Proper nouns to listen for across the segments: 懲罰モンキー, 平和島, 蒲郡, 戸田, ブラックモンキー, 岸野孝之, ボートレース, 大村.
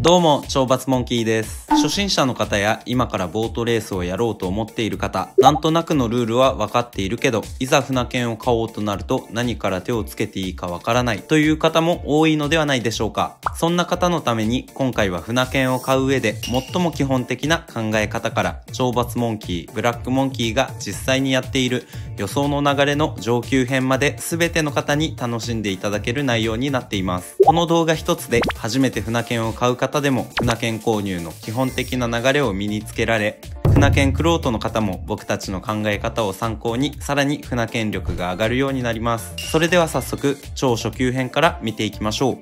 どうも、懲罰モンキーです。初心者の方や今からボートレースをやろうと思っている方、なんとなくのルールは分かっているけど、いざ船券を買おうとなると何から手をつけていいか分からないという方も多いのではないでしょうか。そんな方のために今回は船券を買う上で最も基本的な考え方から、懲罰モンキー、ブラックモンキーが実際にやっている予想の流れの上級編まで全ての方に楽しんでいただける内容になっています。この動画一つで初めて船券を買う方でも船券購入の基本的な流れを身につけられ、船券クロートの方も僕たちの考え方を参考にさらに船券力が上がるようになります。それでは早速超初級編から見ていきましょう。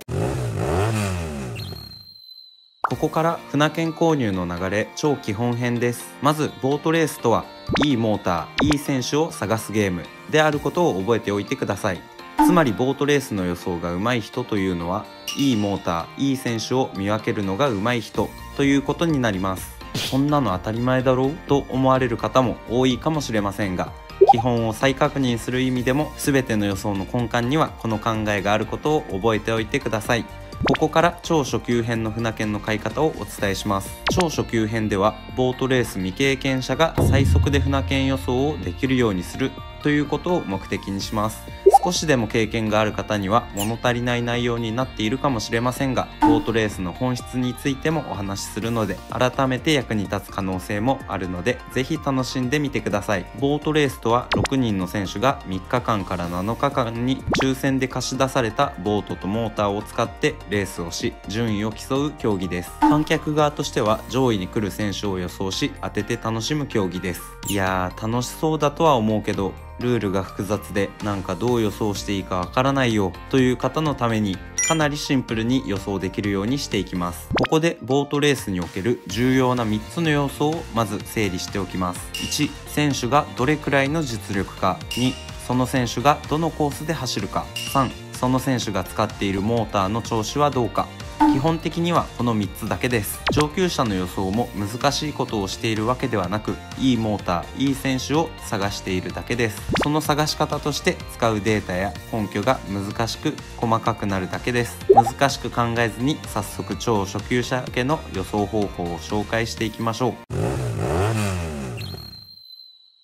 ここから船券購入の流れ超基本編です。まずボートレースとは、いいモーター、いい選手を探すゲームであることを覚えておいてください。つまりボートレースの予想が上手い人というのは、いいモーター、いい選手を見分けるのが上手い人ということになります。そんなの当たり前だろうと思われる方も多いかもしれませんが、基本を再確認する意味でも全ての予想の根幹にはこの考えがあることを覚えておいてください。ここから超初級編の船券の買い方をお伝えします。超初級編ではボートレース未経験者が最速で船券予想をできるようにするということを目的にします。少しでも経験がある方には物足りない内容になっているかもしれませんが、ボートレースの本質についてもお話しするので、改めて役に立つ可能性もあるのでぜひ楽しんでみてください。ボートレースとは6人の選手が3日間から7日間に抽選で貸し出されたボートとモーターを使ってレースをし、順位を競う競技です。観客側としては上位に来る選手を予想し当てて楽しむ競技です。いやー楽しそうだとは思うけど、ルールが複雑でなんかどう予想していいかわからないよという方のために、かなりシンプルに予想できるようにしていきます。ここでボートレースにおける重要な3つの要素をまず整理しておきます。1、選手がどれくらいの実力か。2、その選手がどのコースで走るか。3、その選手が使っているモーターの調子はどうか。基本的にはこの3つだけです。上級者の予想も難しいことをしているわけではなく、いいモーター、いい選手を探しているだけです。その探し方として使うデータや根拠が難しく細かくなるだけです。難しく考えずに早速超初級者向けの予想方法を紹介していきましょう。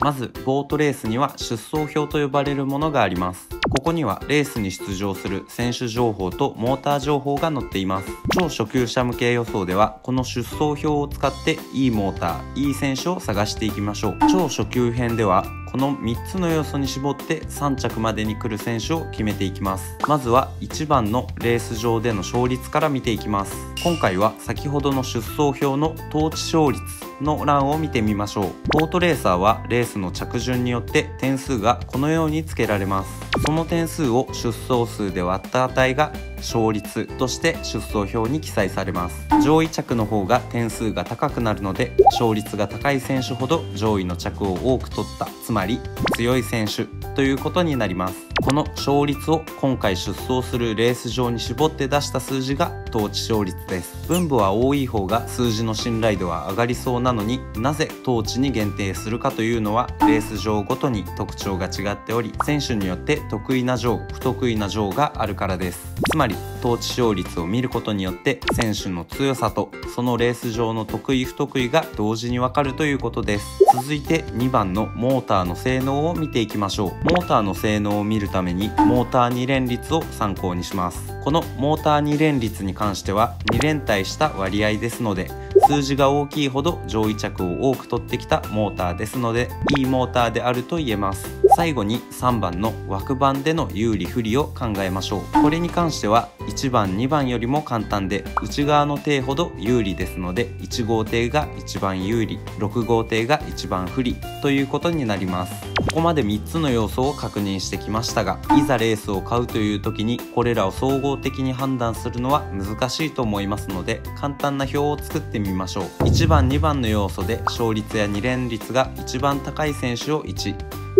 まずボートレースには出走表と呼ばれるものがあります。ここにはレースに出場する選手情報とモーター情報が載っています。超初級者向け予想ではこの出走表を使っていいモーター、いい選手を探していきましょう。超初級編ではこの3つの要素に絞って3着までに来る選手を決めていきます。まずは1番のレース上での勝率から見ていきます。今回は先ほどの出走表の当地勝率の欄を見てみましょう。ボートレーサーはレースの着順によって点数がこのようにつけられます。その点数を出走数で割った値が勝率として出走表に記載されます。上位着の方が点数が高くなるので、勝率が高い選手ほど上位の着を多く取った、つまり強い選手ということになります。この勝率を今回出走するレース上に絞って出した数字が当地勝率です。分母は多い方が数字の信頼度は上がりそうなのに、なぜ当地に限定するかというのはレース上ごとに特徴が違っており、選手によって得意な上、不得意な上があるからです。つまり当地勝率を見ることによって選手の強さとそのレース上の得意不得意が同時にわかるということです。続いて2番のモーターの性能を見ていきましょう。モーターの性能を見るためにモーター2連率を参考にします。このモーター2連率に関しては2連対した割合ですので、数字が大きいほど上位着を多く取ってきたモーターですので、いいモーターであると言えます。最後に3番の枠番での有利不利を考えましょう。これに関しては1番2番よりも簡単で、内側の艇ほど有利ですので、1号艇が一番有利、6号艇が一番不利ということになります。ここまで3つの要素を確認してきましたが、いざレースを買うという時にこれらを総合的に判断するのは難しいと思いますので、簡単な表を作ってみましょう。1番2番の要素で勝率や2連率が一番高い選手を1、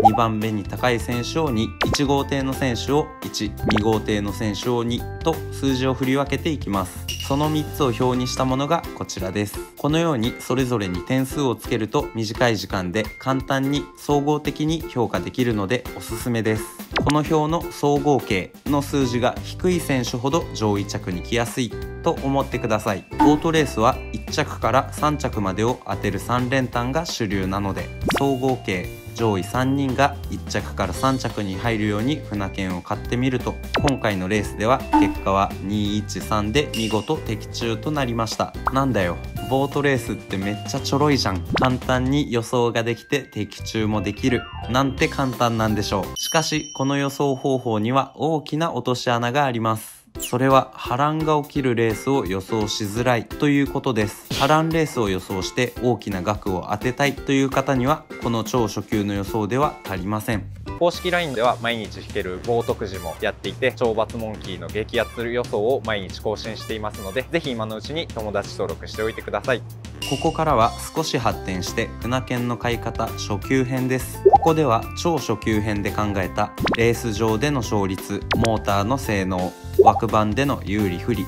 2番目に高い選手を2、1号艇の選手を1、2号艇の選手を2と数字を振り分けていきます。その3つを表にしたものがこちらです。このようにそれぞれに点数をつけると短い時間で簡単に総合的に評価できるのでおすすめです。この表の総合計の数字が低い選手ほど上位着に来やすいと思ってください。オートレースは1着から3着までを当てる3連単が主流なので、総合計上位3人が1着から3着に入るように船券を買ってみると、今回のレースでは結果は213で見事的中となりました。なんだよ、ボートレースってめっちゃちょろいじゃん。簡単に予想ができて的中もできるなんて簡単なんでしょう。しかしこの予想方法には大きな落とし穴があります。それは波乱が起きるレースを予想しづらいということです。波乱レースを予想して大きな額を当てたいという方にはこの超初級の予想では足りません。公式 LINE では毎日引けるボートくじもやっていて、超バツモンキーの激アツ予想を毎日更新していますので、ぜひ今のうちに友達登録しておいてください。ここからは少し発展して船券の買い方初級編です。ここでは超初級編で考えたレース上での勝率、モーターの性能、枠番での有利不利、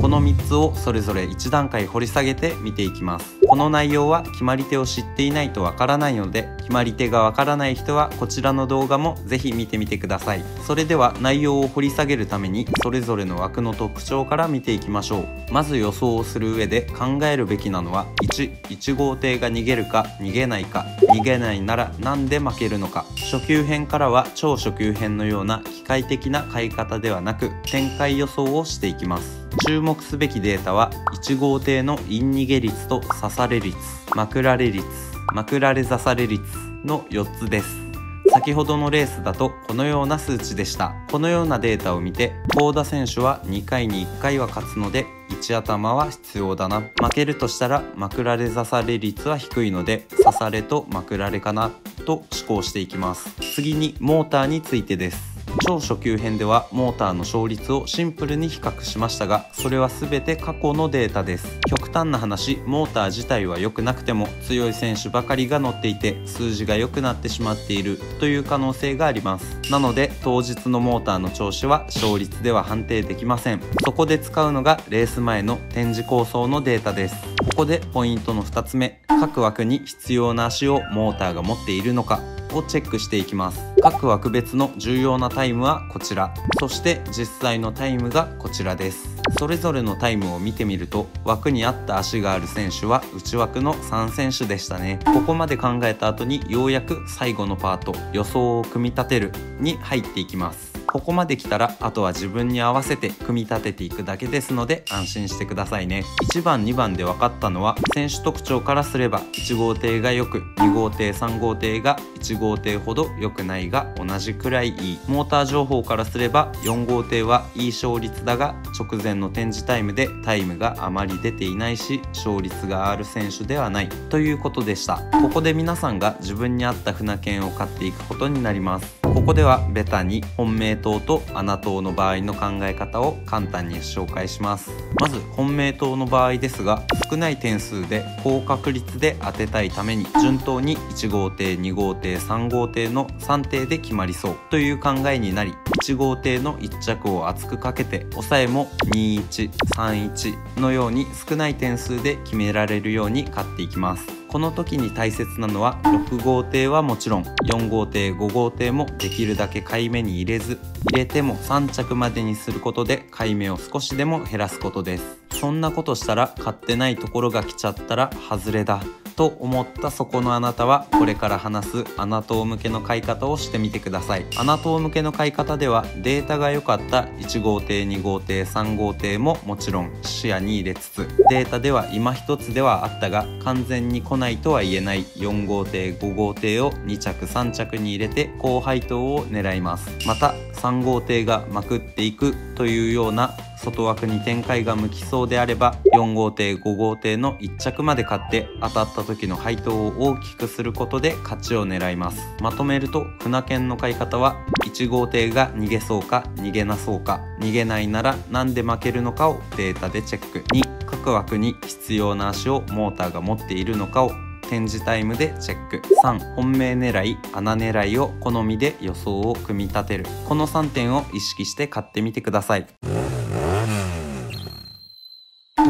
この3つをそれぞれ1段階掘り下げて見ていきます。この内容は決まり手を知っていないとわからないので、決まり手がわからない人はこちらの動画もぜひ見てみてください。それでは内容を掘り下げるためにそれぞれの枠の特徴から見ていきましょう。まず予想をする上で考えるべきなのは、1号艇が逃げるか逃げないか、逃げないならなんで負けるのか。初級編からは超初級編のような機械的な買い方ではなく、展開予想をしていきます。注目すべきデータは1号艇のイン逃げ率と刺され率、まくられ率、まくられ刺され率の4つです。先ほどのレースだとこのような数値でした。このようなデータを見て、幸田選手は2回に1回は勝つので1頭は必要だな、負けるとしたらまくられ刺され率は低いので刺されとまくられかなと思考していきます。次にモーターについてです。超初級編ではモーターの勝率をシンプルに比較しましたが、それは全て過去のデータです。極端な話、モーター自体は良くなくても強い選手ばかりが乗っていて数字が良くなってしまっているという可能性があります。なので当日のモーターの調子は勝率では判定できません。そこで使うのがレース前の展示構想のデータです。ここでポイントの2つ目、各枠に必要な足をモーターが持っているのかをチェックしていきます。各枠別の重要なタイムはこちら、そして実際のタイムがこちらです。それぞれのタイムを見てみると、枠に合った足がある選手は内枠の3選手でしたね。ここまで考えた後にようやく最後のパート、予想を組み立てるに入っていきます。ここまで来たらあとは自分に合わせて組み立てていくだけですので安心してくださいね。1番2番で分かったのは、選手特徴からすれば1号艇がよく、2号艇3号艇が1号艇ほど良くないが同じくらいいい、モーター情報からすれば4号艇はいい勝率だが直前の展示タイムでタイムがあまり出ていないし勝率がある選手ではないということでした。ここで皆さんが自分に合った船券を買っていくことになります。ここではベタに本命党と穴党の場合の考え方を簡単に紹介します。まず本命党の場合ですが、少ない点数で高確率で当てたいために順当に1号艇2号艇3号艇の3艇で決まりそうという考えになり、1号艇の1着を厚くかけて抑えも2131のように少ない点数で決められるように買っていきます。この時に大切なのは6号艇はもちろん4号艇5号艇もできるだけ買い目に入れず、入れても3着までにすることで買い目を少しでも減らすことです。そんなことしたら買ってないところが来ちゃったら外れだと思ったそこのあなたは、これから話す穴党向けの買い方をしてみてください。穴党向けの買い方ではデータが良かった1号艇2号艇3号艇ももちろん視野に入れつつ、データでは今一つではあったが完全に来ないとは言えない4号艇5号艇を2着3着に入れて高配当を狙います。また3号艇がまくっていくというような外枠に展開が向きそうであれば4号艇5号艇の1着まで買って当たった時の配当を大きくすることで勝ちを狙います。まとめると船券の買い方は1号艇が逃げそうか逃げなそうか、逃げないならなんで負けるのかをデータでチェック、2各枠に必要な足をモーターが持っているのかを展示タイムでチェック、3本命狙い穴狙いを好みで予想を組み立てる、この3点を意識して買ってみてください。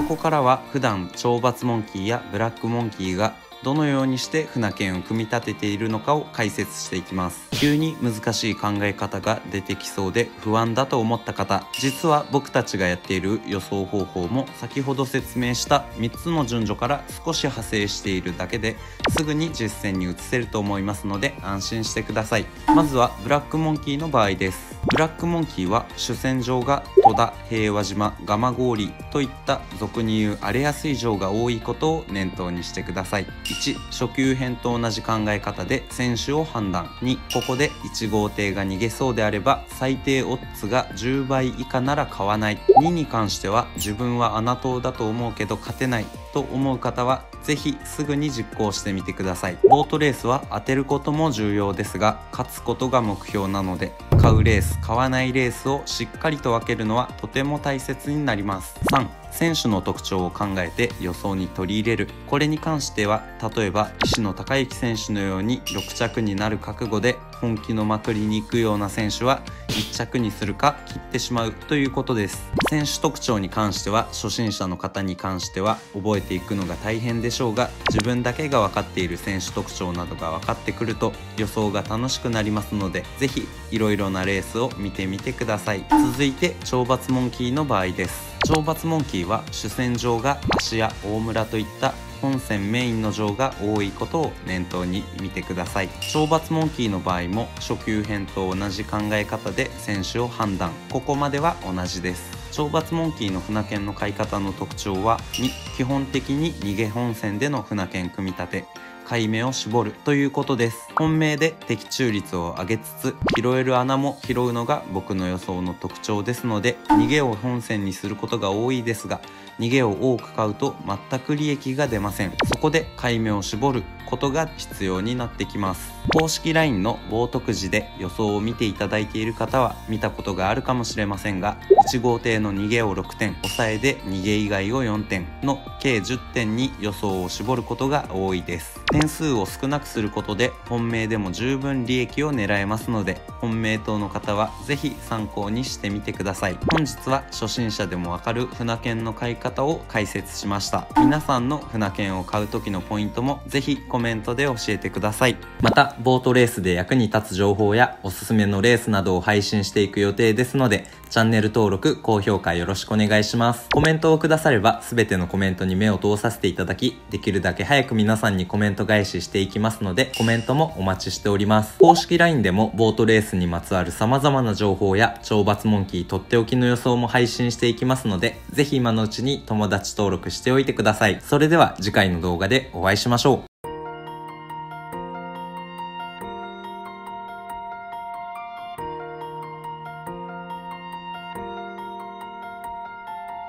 ここからは普段超バツモンキーやブラックモンキーがどのようにして舟券を組み立てているのかを解説していきます。急に難しい考え方が出てきそうで不安だと思った方、実は僕たちがやっている予想方法も先ほど説明した3つの順序から少し派生しているだけですぐに実践に移せると思いますので安心してください。まずはブラックモンキーの場合です。ブラックモンキーは主戦場が戸田、平和島、蒲郡といった俗に言う荒れやすい城が多いことを念頭にしてください。1、初級編と同じ考え方で選手を判断。2、ここで1号艇が逃げそうであれば最低オッズが10倍以下なら買わない。2に関しては自分は穴党だと思うけど勝てないと思う方はぜひすぐに実行してみてください。ボートレースは当てることも重要ですが勝つことが目標なので買うレース買わないレースをしっかりと分けるのはとても大切になります。3、選手の特徴を考えて予想に取り入れる。これに関しては例えば岸野孝之選手のように6着になる覚悟で本気のまくりに行くような選手は1着にするか切ってしまうということです。選手特徴に関しては初心者の方に関しては覚えていくのが大変でしょうが自分だけが分かっている選手特徴などが分かってくると予想が楽しくなりますのでぜひいろいろなレースを見てみてください。続いて懲罰モンキーの場合です。懲罰モンキーは主戦場が芦屋、大村といった本線メインの城が多いことを念頭に見てください。懲罰モンキーの場合も初級編と同じ考え方で選手を判断。ここまでは同じです。懲罰モンキーの舟券の買い方の特徴は2、基本的に逃げ本線での舟券組み立て、買い目を絞るということです。本命で的中率を上げつつ拾える穴も拾うのが僕の予想の特徴ですので逃げを本線にすることが多いですが逃げを多く買うと全く利益が出ません。そこで買い目を絞ることが必要になってきます。公式 LINE の冒涜時で予想を見ていただいている方は見たことがあるかもしれませんが1号艇の逃げを6点抑えで逃げ以外を4点の計10点に予想を絞ることが多いです。点数を少なくすることで本命でも十分利益を狙えますので本命党の方はぜひ参考にしてみてください。本日は初心者でもわかる舟券の買い方を解説しました。皆さんの舟券を買う時のポイントもぜひコメントで教えてください。またボートレースで役に立つ情報やおすすめのレースなどを配信していく予定ですのでチャンネル登録高評価よろしくお願いします。コメントをくだされば全てのコメントに目を通させていただきできるだけ早く皆さんにコメント返ししていきますのでコメントもお待ちしております。公式 LINE でもボートレースにまつわる様々な情報や懲罰モンキーとっておきの予想も配信していきますのでぜひ今のうちに友達登録しておいてください。それでは次回の動画でお会いしましょう。